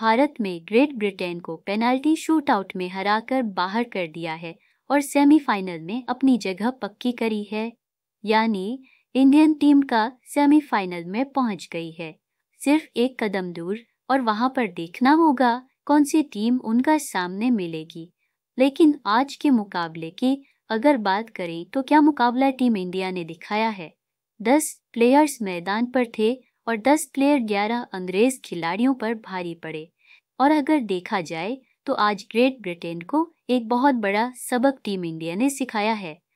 भारत में Great Britain को penalty shootout में हराकर बाहर कर दिया है और सेमीफाइनल में अपनी जगह पक्की करी है, यानी इंडियन टीम का सेमीफाइनल में पहुंच गई है। सिर्फ एक कदम दूर और वहां पर देखना होगा कौन सी टीम उनका सामने मिलेगी। लेकिन आज के मुकाबले की अगर बात करें तो क्या मुकाबला टीम इंडिया ने दिखाया है। 10 प्लेयर्स मैदान पर थे और 10 प्लेयर 11 अंग्रेज खिलाड़ियों पर भारी पड़े। और अगर देखा जाए तो आज ग्रेट ब्रिटेन को एक बहुत बड़ा सबक टीम इंडिया ने सिखाया है।